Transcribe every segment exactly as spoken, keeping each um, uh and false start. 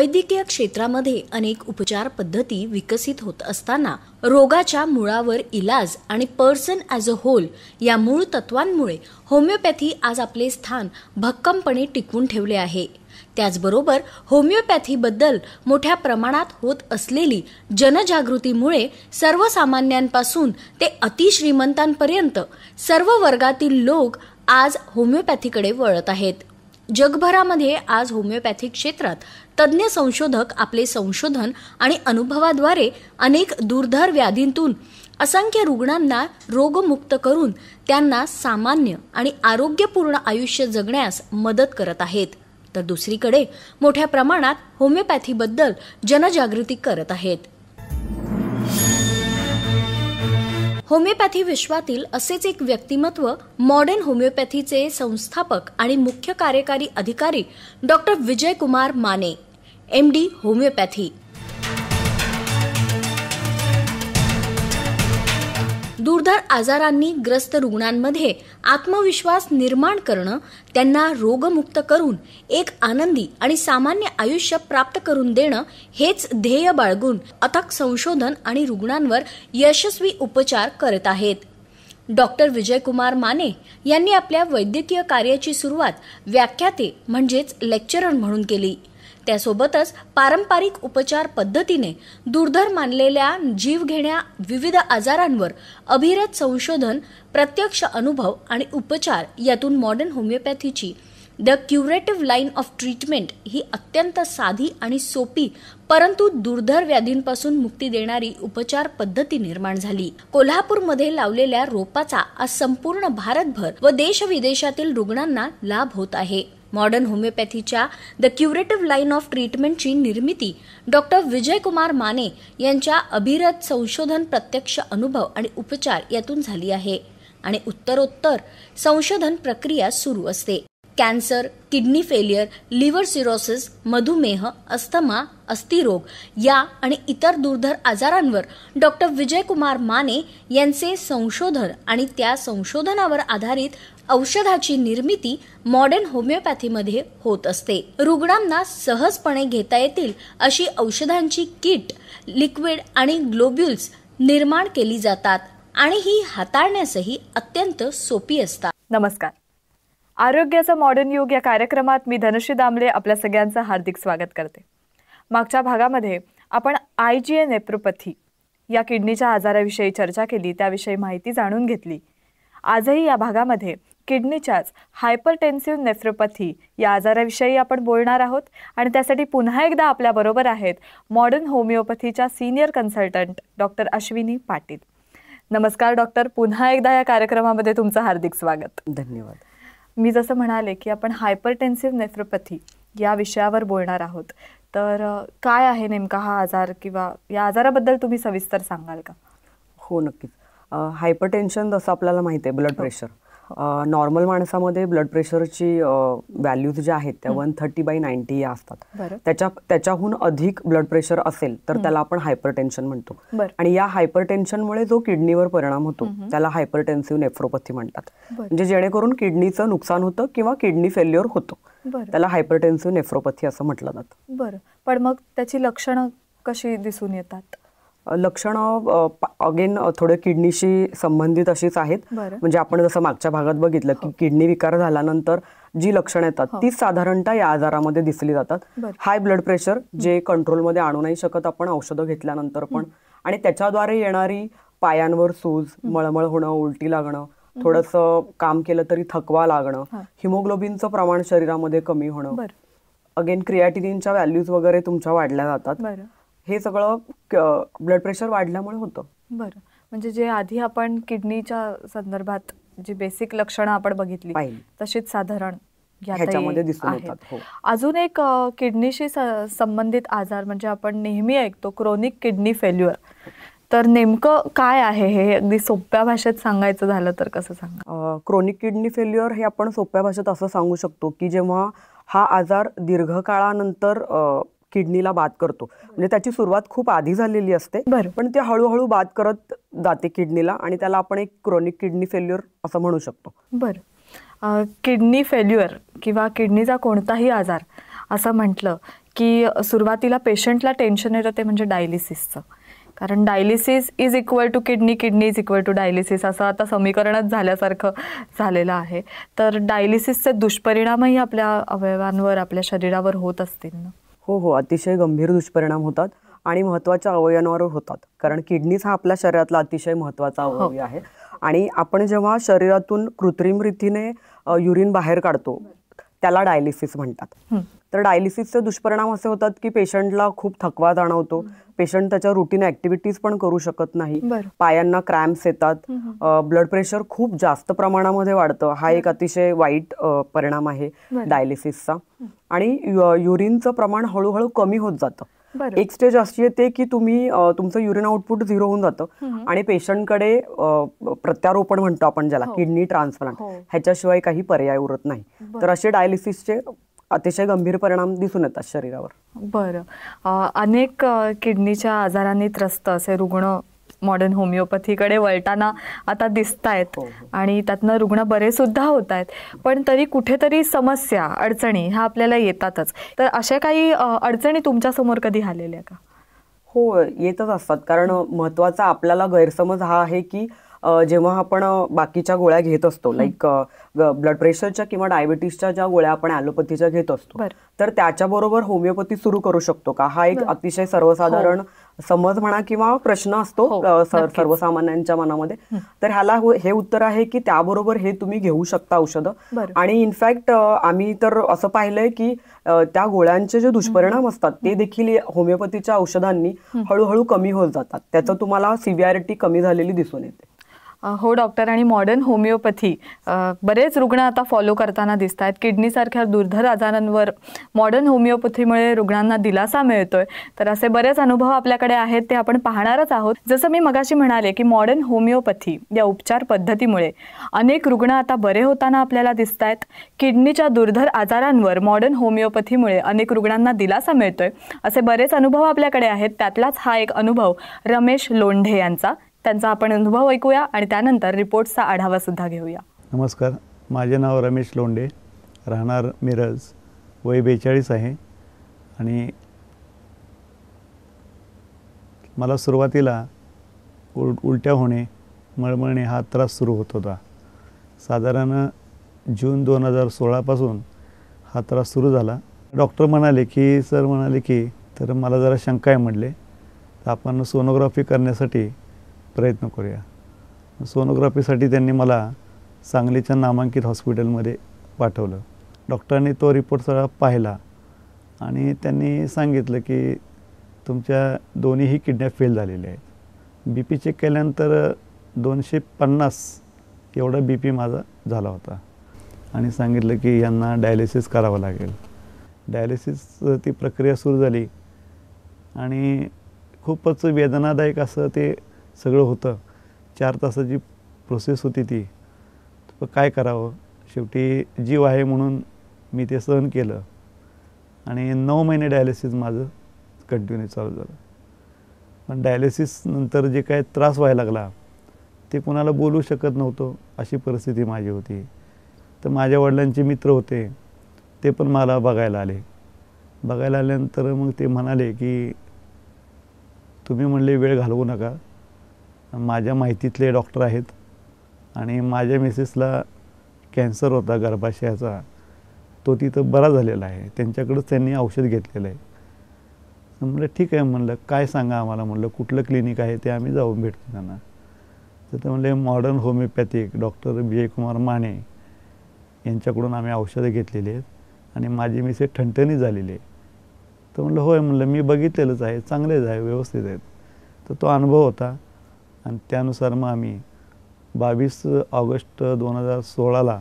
वैद्यकीय क्षेत्रामध्ये अनेक उपचार पद्धती विकसित होत असताना रोगाच्या मुळावर इलाज आणि पर्सन ॲज अ होल या मूळ तत्वांमुळे होमिओपॅथी आज आपले स्थान भक्कमपणे टिकवून ठेवले आहे। त्याचबरोबर होमिओपॅथीबद्दल मोठ्या प्रमाणात होत असलेली जनजागृतीमुळे सर्वसामान्यांपासून ते अतिश्रीमंतांपर्यंत सर्व वर्गातील लोक आज होमिओपॅथीकडे वळत आहेत। जगभरामध्ये आज होमिओपॅथी क्षेत्रात तज्ञ संशोधक आपले संशोधन आणि अनुभवाद्वारे अनेक दुर्धर व्याधींतून असंख्य रुग्णांना रोगमुक्त करून त्यांना सामान्य आणि आरोग्यपूर्ण आयुष्य जगण्यास मदत करत आहेत, तर दुसरीकडे मोठ्या प्रमाणात होमिओपॅथीबद्दल जनजागृती करत आहेत। होमिओपॅथी विश्वातील असेच एक व्यक्तिमत्व मॉडर्न होमिओपॅथीचे संस्थापक आणि मुख्य कार्यकारी अधिकारी डॉक्टर विजय कुमार माने, एम डी होमिओपॅथी। दुर्धर आजारांनी ग्रस्त रुग्णांमध्ये आत्मविश्वास निर्माण करणं, त्यांना रोगमुक्त करून एक आनंदी आणि सामान्य आयुष्य प्राप्त करून देणं हेच ध्येय बाळगून अथक संशोधन आणि रुग्णांवर यशस्वी उपचार करत आहेत। डॉक्टर विजय कुमार माने यांनी आपल्या वैद्यकीय कार्याची सुरुवात व्याख्याते म्हणजेच लेक्चरर म्हणून केली। त्यासोबतच पारंपरिक उपचार पद्धतीने दुर्धर मानलेल्या जीवघेण्या विविध आजारांवर अभिरत संशोधन, प्रत्यक्ष अनुभव आणि उपचार यातून मॉडर्न होमिओपॅथीची the curative line of treatment ही अत्यंत साधी आणि सोपी परंतु दुर्धर व्याधींपासून मुक्ती देणारी उपचार पद्धती निर्माण झाली। कोल्हापूरमध्ये लावलेल्या रोपाचा आज संपूर्ण भारतभर व देशविदेशातील रुग्णांना लाभ होत आहे। मॉडर्न होमिओपॅथीच्या द क्युरेटिव्ह लाईन ऑफ ट्रीटमेंटची निर्मिती डॉक्टर विजय कुमार माने यांच्या अभिरत संशोधन, प्रत्यक्ष अनुभव आणि उपचार यातून झाली आहे आणि उत्तरोत्तर संशोधन प्रक्रिया सुरू असते। Cancer, kidney failure, liver cirrhosis, मधुमेह, अस्थमा, अस्थिरोग या आणि इतर दुर्धर आजारांवर डॉक्टर विजय कुमार माने यांचे संशोधन आणि त्या संशोधनावर आधारित औषधाची निर्मिती मॉडर्न होमिओपॅथीमध्ये होत असते। रुग्णांना सहजपणे घेता येतील अशी औषधांची किट, लिक्विड आणि ग्लोब्युल्स निर्माण केली जातात आणि ही हाताळण्यासही अत्यंत सोपी असतात। नमस्कार, आरोग्याचा मॉडर्न युग या कार्यक्रमात मी धनश्री दामले आपल्या सगळ्यांचं हार्दिक स्वागत करते। मागच्या भागामध्ये आपण आय जी ए नेप्रोपॅथी या किडनीच्या आजाराविषयी चर्चा केली, त्याविषयी माहिती जाणून घेतली। आजही या भागामध्ये किडनीच्याच हायपरटेन्सिव्ह नेफ्रोपॅथी या आजाराविषयी आपण बोलणार आहोत आणि त्यासाठी पुन्हा एकदा आपल्याबरोबर आहेत मॉडर्न होमिओपॅथीच्या senior consultant doctor Ashwini Patil. नमस्कार डॉक्टर, पुन्हा एकदा या कार्यक्रमामध्ये तुमचं हार्दिक स्वागत। धन्यवाद। मी जसं म्हणाले की आपण हायपरटेन्सिव्ह नेफ्रोपॅथी या विषयावर बोलणार आहोत, तर काय आहे नेमका हा आजार किंवा या आजाराबद्दल तुम्ही सविस्तर सांगाल का? हो नक्कीच। हायपरटेन्शन जसं आपल्याला माहिती आहे, ब्लड प्रेशर नॉर्मल माणसामध्ये ब्लड प्रेशरची व्हॅल्यूज ज्या आहेत त्या वन थर्टी बाय नाईन्टी या असतात। त्याच्या त्याच्याहून अधिक ब्लड प्रेशर असेल तर त्याला आपण हायपरटेन्शन म्हणतो आणि या हायपरटेन्शनमुळे जो किडनीवर परिणाम होतो त्याला हायपरटेन्सिव्ह नेफ्रोपॅथी म्हणतात, म्हणजे जेणेकरून किडनीचं नुकसान होतं किंवा किडनी फेल्युअर होतं, त्याला हायपरटेन्सिव्ह नेफ्रोपॅथी असं म्हटलं जातं। बरं, पण मग त्याची लक्षणं कशी दिसून येतात? लक्षणं अगेन थोडं किडनीशी संबंधित अशीच आहेत, म्हणजे आपण जसं मागच्या भागात बघितलं की किडनी विकार झाल्यानंतर जी लक्षणं येतात तीच साधारणतः या आजारामध्ये दिसली जातात। हाय ब्लड प्रेशर जे कंट्रोलमध्ये आणू नाही शकत आपण औषधं घेतल्यानंतर पण, आणि त्याच्याद्वारे येणारी पायांवर सूज, मळमळ होणं, उलटी लागणं, थोडंसं काम केलं तरी थकवा लागणं, हिमोग्लोबिनचं प्रमाण शरीरामध्ये कमी होणं, अगेन क्रिएटिनिनच्या व्हॅल्यूज वगैरे तुमच्या वाढल्या जातात, हे सगळं ब्लड प्रेशर वाढल्यामुळे होतं। बरं, म्हणजे जे आधी आपण किडनीच्या संदर्भात जी बेसिक लक्षणं आपण बघितली तशीच साधारण याच्यामध्ये दिसून येतात। अजून एक किडनीशी संबंधित आजार म्हणजे आपण नेहमी ऐकतो क्रॉनिक किडनी फेल्युअर, तर नेमकं काय आहे हे अगदी सोप्या भाषेत सांगायचं झालं तर कसं सांगा? क्रॉनिक किडनी फेल्युअर हे आपण सोप्या भाषेत असं सांगू शकतो की जेव्हा हा आजार दीर्घकाळानंतर किडनीला बाद करतो, म्हणजे त्याची सुरुवात खूप आधी झालेली असते पण ते हळूहळू बाद करत जाते किडनीला आणि त्याला आपण एक क्रॉनिक किडनी फेल्युअर असं म्हणू शकतो। बरं, किडनी फेल्युअर किंवा किडनीचा कोणताही आजार असं म्हटलं की सुरुवातीला पेशंटला टेन्शन येतं ते म्हणजे डायलिसिसचं, कारण dialysis is equal to kidney, kidney is equal to dialysis असं आता समीकरणच झाल्यासारखं झालेलं आहे. तर डायलिसिसचे दुष्परिणामही आपल्या अवयवांवर, आपल्या शरीरावर होत असतील ना? हो हो, अतिशय गंभीर दुष्परिणाम होतात आणि महत्त्वाच्या अवयवांवर होतात, कारण किडनीच हा आपल्या शरीरातला अतिशय महत्त्वाचा अवयव हो. आहे. आणि आपण जेव्हा शरीरातून कृत्रिम रीतीने युरिन बाहेर काढतो त्याला डायलिसिस म्हणतात. तर डायलिसिसचे दुष्परिणाम असे होतात की पेशंटला खूप थकवा जाणवतो, पेशंट त्याच्या रुटीन ऍक्टिव्हिटीज पण करू शकत नाही, पायांना क्रॅम्प्स येतात, ब्लड प्रेशर खूप जास्त प्रमाणामध्ये वाढतं. हा एक अतिशय वाईट परिणाम आहे डायलिसिसचा. आणि युरिनचं प्रमाण हळूहळू कमी होत जातं. एक स्टेज अशी येते की तुम्ही तुमचं युरिन आउटपुट झिरो होऊन जातं आणि पेशंटकडे प्रत्यारोपण म्हणतो आपण ज्याला, किडनी ट्रान्सप्लांट, ह्याच्याशिवाय काही पर्याय उरत नाही. तर असे डायलिसिसचे अतिशय गंभीर परिणाम दिसून येतात शरीरावर. बरं, अनेक किडनीच्या आजारांनी त्रस्त असे रुग्ण मॉडर्न होमिओपॅथीकडे वळताना आता दिसत आहेत आणि त्यातनं रुग्ण बरे सुद्धा होत आहेत, पण तरी कुठेतरी समस्या, अडचणी ह्या आपल्याला येतातच. तर अशा काही अडचणी तुमच्यासमोर कधी आलेल्या का? हो, येतच असतात. कारण महत्त्वाचा आपल्याला गैरसमज हा आहे की जेव्हा आपण बाकीच्या गोळ्या घेत असतो, लाईक ब्लड प्रेशरच्या किंवा डायबिटीसच्या ज्या गोळ्या आपण ॲलोपॅथीच्या घेत असतो, तर त्याच्याबरोबर होमिओपॅथी सुरू करू शकतो का, हा एक अतिशय सर्वसाधारण समज म्हणा किंवा प्रश्न असतो सर्वसामान्यांच्या मनामध्ये. तर ह्याला हे उत्तर आहे की त्याबरोबर हे तुम्ही घेऊ शकता औषधं. आणि इनफॅक्ट आम्ही तर असं पाहिलंय की त्या गोळ्यांचे जे दुष्परिणाम असतात ते देखील होमिओपॅथीच्या औषधांनी हळूहळू कमी होत जातात. त्याचं तुम्हाला सिव्हिअरिटी कमी झालेली दिसून येते. हो डॉक्टर, आणि मॉडर्न होमिओपॅथी बरेच रुग्ण आता फॉलो करताना दिसत आहेत. किडनीसारख्या दुर्धर आजारांवर मॉडर्न होमिओपॅथीमुळे रुग्णांना दिलासा मिळतोय. तर असे बरेच अनुभव आपल्याकडे आहेत, ते आपण पाहणारच आहोत. जसं मी मगाशी म्हणाले की मॉडर्न होमिओपॅथी या उपचार पद्धतीमुळे अनेक रुग्ण आता बरे होताना आपल्याला दिसत आहेत. किडनीच्या दुर्धर आजारांवर मॉडर्न होमिओपॅथीमुळे अनेक रुग्णांना दिलासा मिळतोय, असे बरेच अनुभव आपल्याकडे आहेत. त्यातलाच हा एक अनुभव रमेश लोंढे यांचा. त्यांचा आपण अनुभव ऐकूया आणि त्यानंतर रिपोर्ट्सचा आढावा सुद्धा घेऊया. नमस्कार, माझे नाव रमेश लोंढे, राहणार मिरज, वय बेचाळीस आहे. आणि मला सुरुवातीला उल उलट्या होणे, मळमळणे हा त्रास सुरू होत होता. साधारण जून दोन हजार सोळापासून हा त्रास सुरू झाला. डॉक्टर म्हणाले की सर म्हणाले की तर मला जरा शंका आहे म्हटले, तर आपण सोनोग्राफी करण्यासाठी प्रयत्न करूया. सोनोग्राफीसाठी त्यांनी मला सांगलीच्या नामांकित हॉस्पिटलमध्ये पाठवलं. डॉक्टरांनी तो रिपोर्ट सगळा पाहिला आणि त्यांनी सांगितलं की तुमच्या दोन्हीही किडन्या फेल झालेल्या आहेत. बी पी चेक केल्यानंतर दोनशे पन्नास एवढा बी पी माझा झाला होता आणि सांगितलं की यांना डायलिसिस करावं लागेल. डायलिसिस ती प्रक्रिया सुरू झाली आणि खूपच वेदनादायक असं ते सगळं होतं. चार तासाची प्रोसेस होती ती. तर काय करावं, शेवटी जीव आहे म्हणून मी ते सहन केलं आणि नऊ महिने डायलिसिस माझं कंटिन्यू चालू झालं. पण डायलिसिसनंतर जे काय त्रास व्हायला लागला ते कुणाला बोलू शकत नव्हतो, अशी परिस्थिती माझी होती. तर माझ्या वडिलांचे मित्र होते, ते पण मला बघायला आले. बघायला आल्यानंतर मग ते म्हणाले की तुम्ही म्हणले वेळ घालवू नका, माझ्या माहितीतले डॉक्टर आहेत आणि माझ्या मिसेसला कॅन्सर होता गर्भाशयाचा, तो तिथं बरा झालेला आहे, त्यांच्याकडंच त्यांनी औषध घेतलेलं आहे. म्हणलं ठीक आहे, म्हणलं काय सांगा आम्हाला, म्हणलं कुठलं क्लिनिक आहे ते आम्ही जाऊन भेटतो त्यांना. तर ते म्हणले modern homeopathic doctor Vijay Kumar Mane यांच्याकडून आम्ही औषधं घेतलेली आहेत आणि माझी मिसेस ठणठणी झालेली आहे. तर म्हणलं होय, म्हणलं मी बघितलेलंच आहे, चांगलेच आहे, व्यवस्थित आहेत. तर तो अनुभव होता आणि त्यानुसार मग आम्ही बावीस ऑगस्ट दोन हजार सोळाला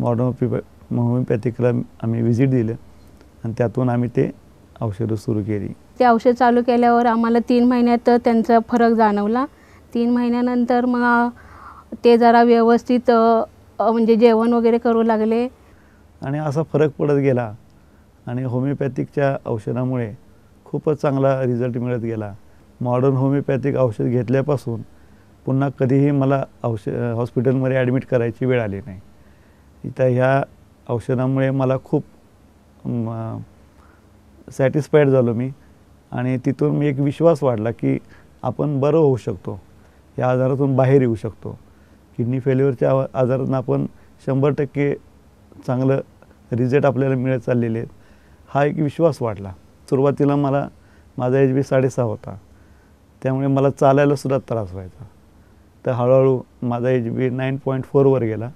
मॉडर्न होमिओपॅ होमिओपॅथिकला आम्ही व्हिजिट दिलं आणि त्यातून आम्ही ते औषधं सुरू केली. ते औषध चालू केल्यावर आम्हाला तीन महिन्यात त्यांचा फरक जाणवला. तीन महिन्यानंतर मग ते जरा व्यवस्थित म्हणजे जेवण वगैरे करू लागले आणि असा फरक पडत गेला. आणि होमिओपॅथिकच्या औषधामुळे खूपच चांगला रिझल्ट मिळत गेला. मॉडर्न होमिओपॅथिक औषध घेतल्यापासून पुन्हा कधीही मला औष हॉस्पिटलमध्ये ॲडमिट करायची वेळ आली नाही. इथं ह्या औषधामुळे मला खूप सैटिस्फायड झालो मी आणि तिथून एक विश्वास वाढला की आपण बरो होऊ शकतो, या आजारातून बाहेर येऊ शकतो। किडनी फेल्युअरच्या आजारातून आपण शंभर टक्के चांगलं रिजल्ट आपल्याला मिळत चाललेले आहेत, हा एक विश्वास वाढला। सुरुवातीला मला माझा एच बी साडेसहा होता, त्यामुळे मला चालायला सुद्धा त्रास व्हायचा। तर हळूहळू माझा एच बी नाईन पॉईंट फोरवर गेला।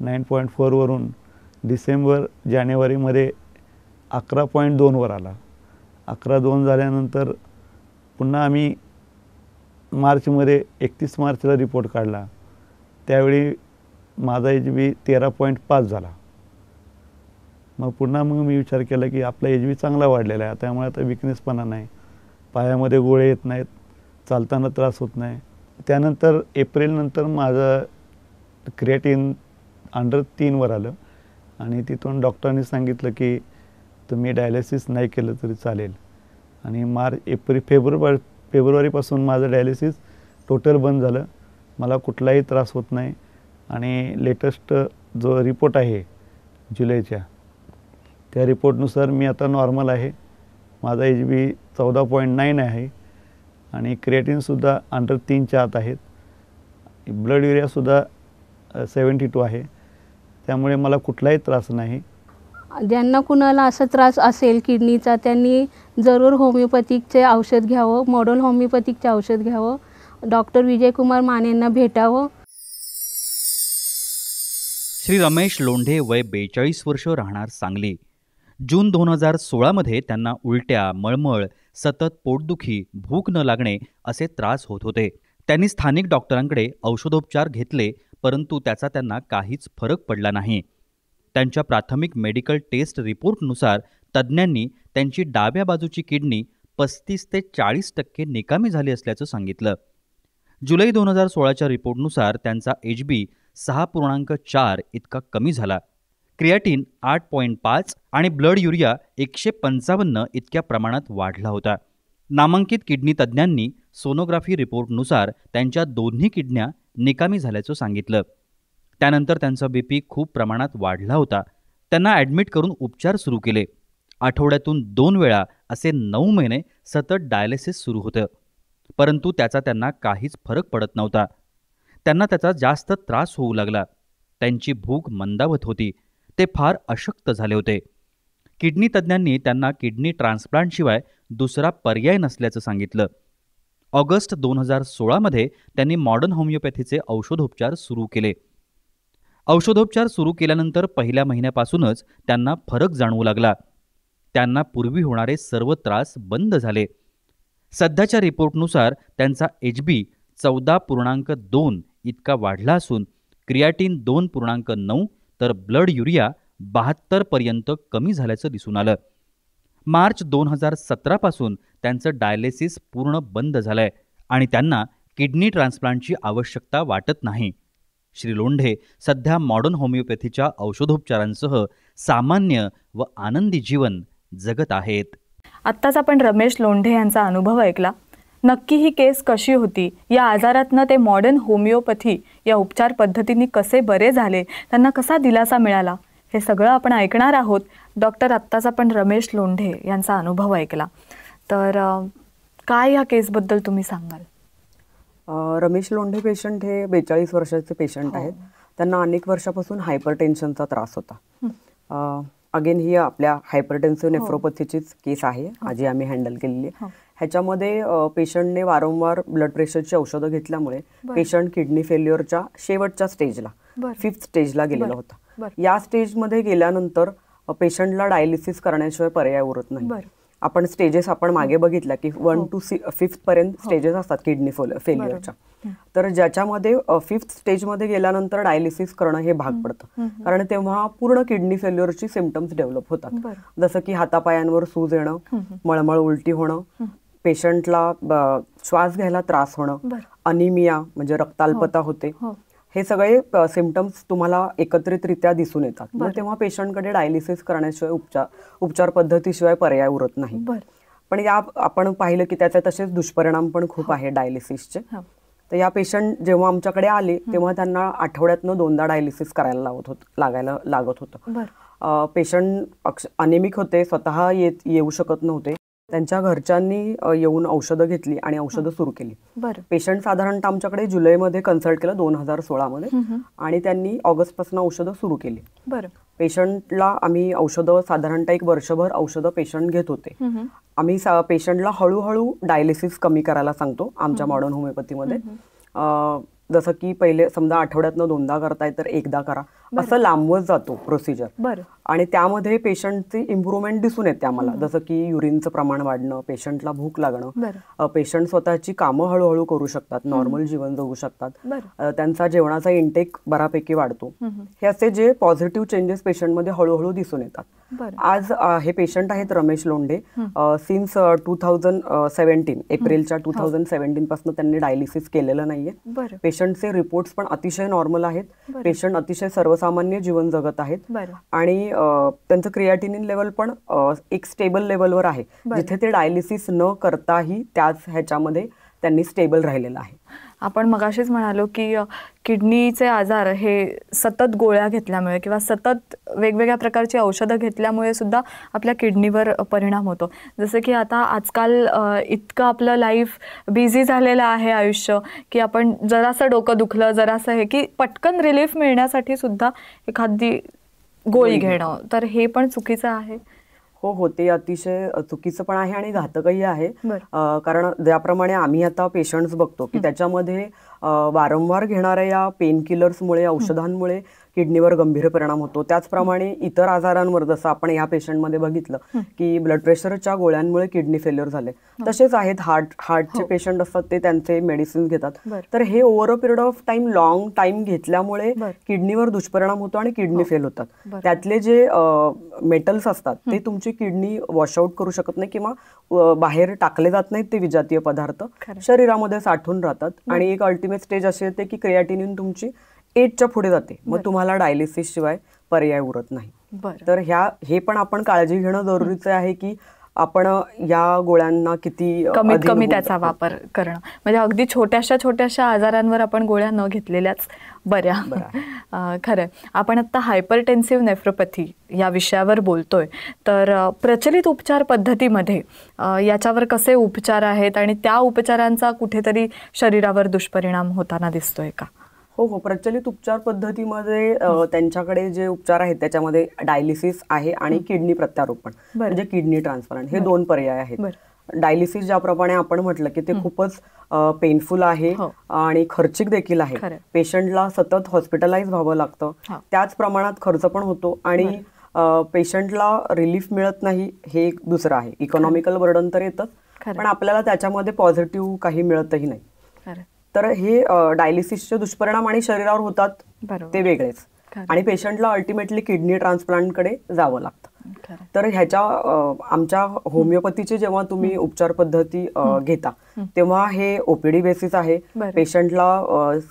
नाईन पॉईंट फोरवरून डिसेंबर जानेवारीमध्ये अकरा पॉईंट दोनवर आला। अकरा दोन झाल्यानंतर पुन्हा आम्ही मार्चमध्ये एकतीस मार्चला रिपोर्ट काढला, त्यावेळी माझा एच बी तेरा पॉईंट पाच झाला। मग पुन्हा मग मी विचार केला की आपला एच बी चांगला वाढलेला आहे, त्यामुळे आता विकनेसपणा नाही, पायामध्ये गोळे येत नाहीत, चालताना त्रास होत नाही। त्यानंतर एप्रिलनंतर माझं क्रिएटिन अंडर तीनवर आलं आणि तिथून डॉक्टरांनी सांगितलं की तुम्ही डायलिसिस नाही केलं तरी चालेल। आणि मार्च एप्रिल फेब्रुवारी फेब्रुवारीपासून माझं डायलिसिस टोटल बंद झालं, मला कुठलाही त्रास होत नाही। आणि लेटेस्ट जो रिपोर्ट आहे जुलैच्या, त्या रिपोर्टनुसार मी आता नॉर्मल आहे। माझा एच बी चौदा पॉईंट नाईन आहे आणि क्रिएटिनसुद्धा अंडर तीनच्या आत आहेत, ब्लड युरियासुद्धा सेवन्टी टू आहे, त्यामुळे मला कुठलाही त्रास नाही। ज्यांना कुणाला असा त्रास असेल किडनीचा, त्यांनी जरूर होमिओपॅथिकचे औषध घ्यावं, मॉडर्न होमिओपॅथिकचे औषध घ्यावं, डॉक्टर विजय कुमार मानेंना भेटावं। श्री रमेश लोंढे वय बेचाळीस वर्ष, राहणार सांगली। जून दोन हजार सोळामध्ये त्यांना उलट्या, मळमळ, सतत पोटदुखी, भूक न लागणे असे त्रास होत होते। त्यांनी स्थानिक डॉक्टरांकडे औषधोपचार घेतले, परंतु त्याचा त्यांना काहीच फरक पडला नाही। त्यांच्या प्राथमिक मेडिकल टेस्ट रिपोर्टनुसार तज्ज्ञांनी त्यांची डाव्या बाजूची किडनी पस्तीस ते चाळीस टक्के निकामी झाली असल्याचं सांगितलं। जुलै दोन हजार सोळाच्या रिपोर्टनुसार त्यांचा एच बी सहा पूर्णांक चार इतका कमी झाला, क्रिएटिन आठ पॉईंट पाच आणि ब्लड युरिया एकशे पंचावन्न इतक्या प्रमाणात वाढला होता। नामांकित किडनी तज्ज्ञांनी सोनोग्राफी रिपोर्टनुसार त्यांच्या दोन्ही किडन्या निकामी झाल्याचं सांगितलं। त्यानंतर त्यांचा बी पी खूप प्रमाणात वाढला होता, त्यांना ॲडमिट करून उपचार सुरू केले। आठवड्यातून दोन वेळा असे नऊ महिने सतत डायलिसिस सुरू होतं, परंतु त्याचा त्यांना काहीच फरक पडत नव्हता। त्यांना त्याचा जास्त त्रास होऊ लागला, त्यांची भूक मंदावत होती, ते फार अशक्त झाले होते। किडनी तज्ज्ञांनी त्यांना किडनी ट्रान्सप्लांटशिवाय दुसरा पर्याय नसल्याचं सांगितलं। ऑगस्ट दोन हजार सोळामध्ये त्यांनी मॉडर्न होमिओपॅथीचे औषधोपचार सुरू केले। औषधोपचार सुरू केल्यानंतर पहिल्या महिन्यापासूनच त्यांना फरक जाणवू लागला, त्यांना पूर्वी होणारे सर्व त्रास बंद झाले। सध्याच्या रिपोर्टनुसार त्यांचा एच बी चौदा पूर्णांक दोन इतका वाढला असून क्रिएटिन दोन पूर्णांक नऊ तर ब्लड युरिया बहात्तरपर्यंत कमी झाल्याचं दिसून आलं। मार्च दोन हजार सतरापासून त्यांचं डायलिसिस पूर्ण बंद झालं आहे आणि त्यांना किडनी ट्रान्सप्लांटची आवश्यकता वाटत नाही। श्री लोंढे सध्या मॉडर्न होमिओपॅथीच्या औषधोपचारांसह सामान्य व आनंदी जीवन जगत आहेत। आत्ताच आपण रमेश लोंढे यांचा अनुभव ऐकला। नक्की ही केस कशी होती, या आजारातनं ते मॉडर्न होमिओपॅथी या उपचार पद्धतीने कसे बरे झाले, त्यांना कसा दिलासा मिळाला, हे सगळं आपण ऐकणार आहोत। डॉक्टर आत्ताच आपण रमेश लोंढे यांचा अनुभव ऐकला, तर काय या केसबद्दल तुम्ही सांगाल? रमेश लोंढे पेशंट हे बेचाळीस वर्षाचे पेशंट आहेत, त्यांना अनेक वर्षापासून हायपरटेन्शनचा त्रास होता। अगेन ही आपल्या हायपरटेन्सिव्ह नेफ्रोपॅथीचीच केस आहे आजी आम्ही हँडल केलेली। ह्याच्यामध्ये पेशंटने वारंवार ब्लड प्रेशरची औषधं घेतल्यामुळे पेशंट किडनी फेल्युअरच्या शेवटच्या स्टेजला, फिफ्थ स्टेजला गेलेला होता। या स्टेजमध्ये गेल्यानंतर पेशंटला डायलिसिस करण्याशिवाय पर्याय उरत नाही। आपण स्टेजेस आपण मागे बघितल्या की वन टू फिफ्थ पर्यंत स्टेजेस असतात किडनी फेल्युअरच्या, तर ज्याच्यामध्ये फिफ्थ स्टेजमध्ये गेल्यानंतर डायलिसिस करणं हे भाग पडतं, कारण तेव्हा पूर्ण किडनी फेल्युअरची सिम्पटम्स डेव्हलप होतात, जसं की हातापायांवर सूज येणं, मळमळ, उलटी होणं, पेशंटला श्वास घ्यायला त्रास होणं, अनिमिया म्हणजे रक्ताल्पता होते, हे सगळे सिम्पटम्स तुम्हाला एकत्रितरित्या दिसून येतात। मग तेव्हा पेशंटकडे डायलिसिस करण्याशिवाय उपचार उपचार पद्धतीशिवाय पर्याय उरत नाही। पण या आपण पाहिलं की त्याचे तसेच दुष्परिणाम पण खूप आहे डायलिसिसचे। तर या पेशंट जेव्हा आमच्याकडे आले तेव्हा त्यांना आठवड्यातनं दोनदा डायलिसिस करायला लागत होतं लागायला लागत होतं पेशंट अनेमिक होते, स्वतः येत येऊ शकत नव्हते, त्यांच्या घरच्यांनी येऊन औषधं घेतली आणि औषधं सुरू केली। पेशंट साधारणतः आमच्याकडे जुलैमध्ये कन्सल्ट केलं दोन हजार सोळा मध्ये आणि त्यांनी ऑगस्टपासून औषधं सुरू केली। पेशंटला आम्ही औषधं साधारणतः एक वर्षभर औषधं पेशंट घेत होते। आम्ही पेशंटला हळूहळू डायलिसिस कमी करायला सांगतो आमच्या मॉडर्न होमिओपॅथीमध्ये, जसं की पहिले समजा आठवड्यातनं दोनदा करताय तर एकदा करा, असं लांबवत जातो प्रोसिजर। आणि त्यामध्ये पेशंटची इम्प्रूव्हमेंट दिसून येते आम्हाला, जसं की युरिनचं प्रमाण वाढणं, पेशंटला भूक लागणं, पेशंट स्वतःची कामं हळूहळू करू शकतात, नॉर्मल जीवन जगू शकतात, त्यांचा जेवणाचा इंटेक बऱ्यापैकी वाढतो। हे असे जे पॉझिटिव्ह चेंजेस पेशंटमध्ये हळूहळू दिसून येतात। आज हे पेशंट आहेत Ramesh Londhe, since two thousand seventeen एप्रिलच्या टू थाउजंड सेव्हन्टीन पासून त्यांनी डायलिसिस केलेलं नाहीये। पेशंटचे रिपोर्ट्स पण अतिशय नॉर्मल आहेत, पेशंट अतिशय सर्वसामान्य जीवन जगत आहेत आणि त्यांचं क्रिएटिनिन लेवल पण एक स्टेबल लेवलवर आहे, जिथे ते डायलिसिस न करताही त्याच ह्याच्यामध्ये त्यांनी स्टेबल राहिलेलं आहे। आपण मगाशीच म्हणालो की किडनीचे आजार हे सतत गोळ्या घेतल्यामुळे किंवा सतत वेगवेगळ्या प्रकारची औषधं घेतल्यामुळे सुद्धा आपल्या किडनीवर परिणाम होतो। जसं की आता आजकाल इतकं आपलं लाईफ बिझी झालेलं आहे आयुष्य की आपण जरासं डोकं दुखलं, जरासं हे की पटकन रिलीफ मिळण्यासाठी सुद्धा एखादी गोळी घेणं, तर हे पण चुकीचं आहे। हो हो, ते अतिशय चुकीचं पण आहे आणि घातकही आहे। कारण ज्याप्रमाणे आम्ही आता पेशंट्स बघतो की त्याच्यामध्ये वारंवार घेणाऱ्या या पेन किलर्समुळे, औषधांमुळे किडनीवर गंभीर परिणाम होतो। त्याचप्रमाणे इतर आजारांवर, जसं आपण या पेशंटमध्ये बघितलं की ब्लड प्रेशरच्या गोळ्यांमुळे किडनी फेल्युअर झाले, तसेच आहेत हार्ट हार्टचे पेशंट असतात, ते त्यांचे मेडिसिन घेतात, तर हे over a period of time long time घेतल्यामुळे किडनीवर दुष्परिणाम होतो आणि किडनी फेल होतात। त्यातले जे मेटल्स असतात ते तुमची किडनी वॉशआउट करू शकत नाही किंवा बाहेर टाकले जात नाहीत, ते विजातीय पदार्थ शरीरामध्ये साठून राहतात आणि एक अल्टिमेट स्टेज अशी येते की क्रिएटिनिन तुमची एटच्या पुढे जाते, मग तुम्हाला डायलिसिस शिवाय पर्याय उरत नाही। तर ह्या हे पण आपण काळजी घेणं जरुरीचं आहे की आपण या गोळ्यांना किती कमीत कमी त्याचा वापर करणं, म्हणजे अगदी छोट्याशा छोट्याशा आजारांवर आपण गोळ्या न घेतलेल्याच बऱ्या। खरं आपण आता हायपरटेन्सिव्ह नेफ्रोपॅथी या विषयावर बोलतोय, तर प्रचलित उपचार पद्धतीमध्ये याच्यावर कसे उपचार आहेत आणि त्या उपचारांचा कुठेतरी शरीरावर दुष्परिणाम होताना दिसतोय का? हो हो, प्रचलित उपचार पद्धतीमध्ये त्यांच्याकडे जे उपचार आहेत त्याच्यामध्ये डायलिसिस आहे आणि किडनी प्रत्यारोपण म्हणजे किडनी ट्रान्सप्लांट, हे दोन पर्याय आहेत। डायलिसिस ज्याप्रमाणे आपण म्हटलं की ते खूपच पेनफुल आहे आणि खर्चिक देखील आहे, पेशंटला सतत हॉस्पिटलाइज व्हावं लागतं, त्याच प्रमाणात खर्च पण होतो आणि पेशंटला रिलीफ मिळत नाही, हे एक दुसरं आहे। इकॉनॉमिकल बर्डन तर येतच, पण आपल्याला त्याच्यामध्ये पॉझिटिव्ह काही मिळतही नाही। तर हे डायलिसिसचे दुष्परिणाम आणि शरीरावर होतात ते वेगळेच, आणि पेशंटला अल्टिमेटली किडनी ट्रान्सप्लांटकडे जावं लागतं। तर ह्याच्या आमच्या होमिओपॅथीचे जेव्हा तुम्ही उपचार पद्धती घेता तेव्हा हे ओपीडी बेसिस आहे, पेशंटला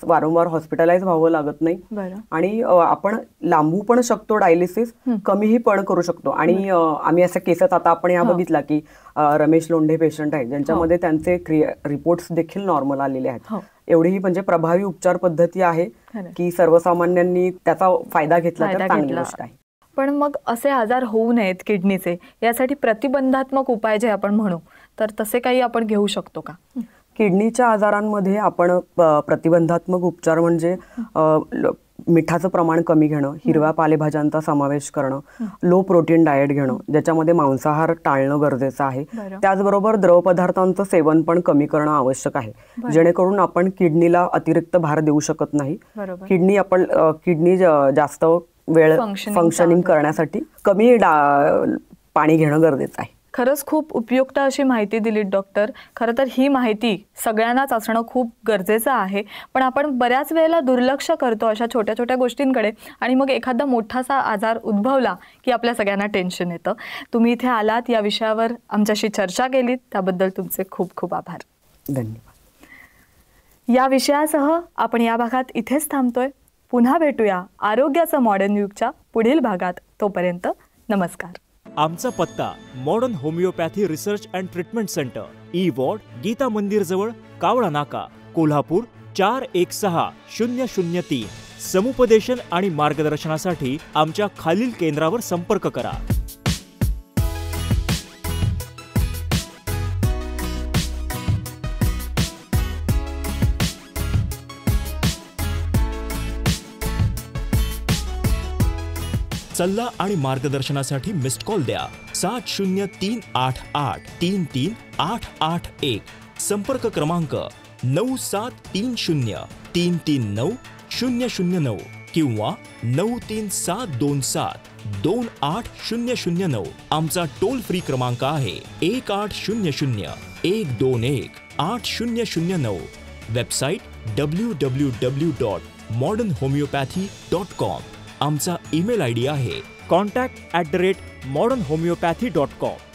वारंवार हॉस्पिटलाइज व्हावं लागत नाही आणि आपण लांबू पण शकतो डायलिसिस, कमीही पण करू शकतो। आणि आम्ही अशा केसेस आता आपण ह्या बघितला की रमेश लोंढे पेशंट आहेत ज्यांच्यामध्ये त्यांचे रिपोर्ट्स देखील नॉर्मल आलेले आहेत। एवढी म्हणजे प्रभावी उपचार पद्धती आहे की सर्वसामान्यांनी त्याचा फायदा घेतला तर चांगली गोष्ट आहे। पण मग असे आजार होऊ नयेत किडनीचे, यासाठी प्रतिबंधात्मक उपाय जे आपण म्हणू, तर तसे काही आपण घेऊ शकतो का? किडनीच्या आजारांमध्ये आपण प्रतिबंधात्मक उपचार म्हणजे मिठाचं प्रमाण कमी घेणं, हिरव्या पालेभाज्यांचा समावेश करणं, लो प्रोटीन डाएट घेणं ज्याच्यामध्ये मांसाहार टाळणं गरजेचं आहे, त्याचबरोबर द्रव पदार्थांचं सेवन पण कमी करणं आवश्यक आहे, जेणेकरून आपण किडनीला अतिरिक्त भार देऊ शकत नाही। किडनी आपण किडनी जास्त वेळ फंक्शनिंग करण्यासाठी कमी पाणी घेणं गरजेचं आहे। खरंच खूप उपयुक्त अशी माहिती दिली डॉक्टर। खरं तर ही माहिती सगळ्यांनाच असणं खूप गरजेचं आहे, पण आपण बऱ्याच वेळेला दुर्लक्ष करतो अशा छोट्या छोट्या गोष्टींकडे आणि मग एखादा मोठासा आजार उद्भवला की आपल्या सगळ्यांना टेन्शन येतं। तुम्ही इथे आलात, या विषयावर आमच्याशी चर्चा केलीत, त्याबद्दल तुमचे खूप खूप आभार, धन्यवाद। या विषयासह आपण या भागात इथेच थांबतोय, पुन्हा भेटूया आरोग्याचं मॉडर्न युगच्या पुढील भागात। तोपर्यंत नमस्कार। आमचा पत्ता modern homeopathy research and treatment centre, E ward, Geeta Mandir जवळ, कावळा नाका, कोल्हापूर चार एक सहा शून्य शून्य तीन। समुपदेशन आणि मार्गदर्शनासाठी आमच्या खालील केंद्रावर संपर्क करा। सल्ला आणि मार्गदर्शनासाठी मिस्ड कॉल द्या सात शून्य तीन आठ आठ तीन तीन आठ आठ एक। संपर्क क्रमांक नऊ सात तीन शून्य तीन तीन नऊ शून्य शून्य नऊ किंवा नऊ तीन सात दोन सात दोन आठ शून्य शून्य नऊ। आमचा टोल फ्री क्रमांक आहे एक आठ शून्य शून्य एक दोन एक आठ शून्य शून्य नऊ। Website W W W dot modern homeopathy dot com. आमचा ईमेल आय डी आहे contact at the rate modern homeopathy dot com.